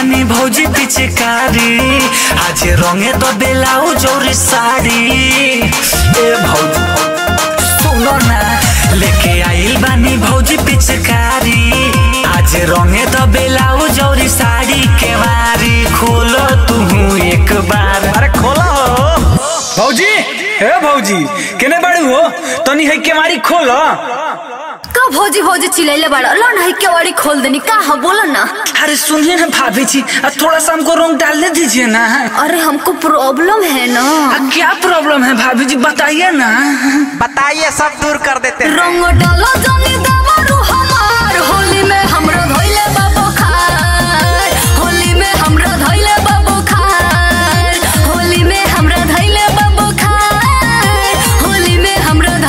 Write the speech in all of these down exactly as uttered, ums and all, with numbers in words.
बानी भौजी पिचकारी आज रंगे तो ब्लाउज और साड़ी ए भौजी सुनो ना लेके आइल बानी भौजी पिचकारी आज रंगे तो ब्लाउज और साड़ी के बारी खोलो तुहू एक बार। अरे खोलो भौजी हे भौजी केने बड़ू हो तनी तो है के मारी खोलो का भौजी भौजी चिल्लाइले बाड़ा लो ना के वाड़ी खोल देनी का हो बोलो ना। अरे सुनिए ना भाभी जी थोड़ा सा हमको रंग डालने दीजिए ना। अरे हमको प्रॉब्लम है ना। क्या प्रॉब्लम है भाभी जी बताइए ना। बताइए सब दूर कर देते हैं। रंग डालो जाने दावा रूह हमार होली में हमरा धोइले बाबू खार होली में हमरा धोइले बाबू खार होली में हमरा धोइले बाबू खार होली में हमरा धोइले बाबू खार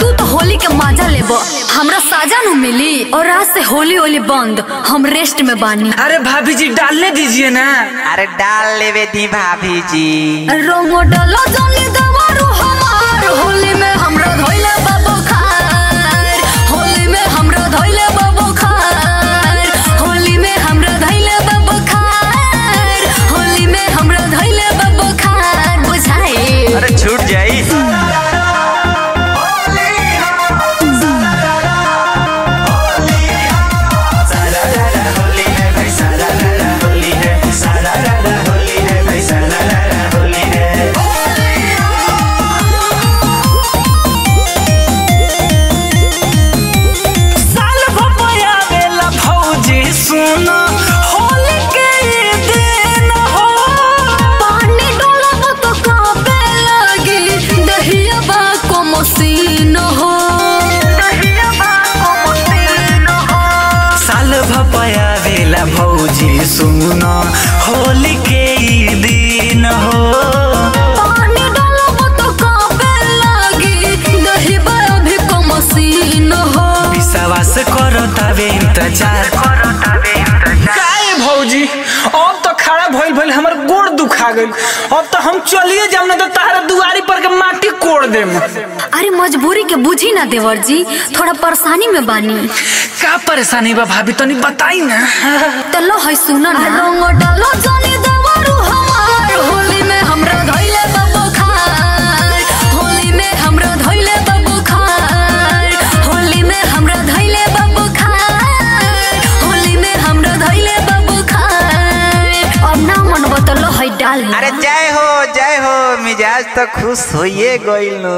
तू तो होली के मजा लेबो हमरा साजा न मिली और आज से होली होली बंद हम रेस्ट में बानी। अरे भाभी जी डालने दीजिए ना। अरे डाल लेवे दी भाभी जी रंगो डालो जाने दवारू हमार होली में हमरा धोइले बाबू खार होली में हमरा धोइले बाबू खार होली में हमरा धोइले बाबू खार होली में हमरा धोइले बाबू खार बुझाई। अरे छूट जाई भौजी सुनो होली के दिन हो पानी डालो तो कांपे लगी दही भी कमसीन हो विश्वास करो तबे इंतजार करो तबे इंतजार काय भौजी अब तो खड़ा भइल भइल हमर गोड़ दुखा गइल अब तो हम चलिए जमने तो तारा दुआरी पर के माटी कोड़ देम। अरे मजबूरी के बुझी ना देवर जी थोड़ा परेशानी में बानी। का परेशानी बा भाभी तनी तो बताई ना। चलो है सुना ना रंग डालो जाने दवारू हमार होली में हमरा धोइले बाबू खार होली में हमरा धोइले बाबू खार होली में हमरा धोइले बाबू खार होली में हमरा धोइले बाबू खार अब ना मन बतलो है डाल। अरे जय हो जय हो मिजाज तो खुश होइए गइल न।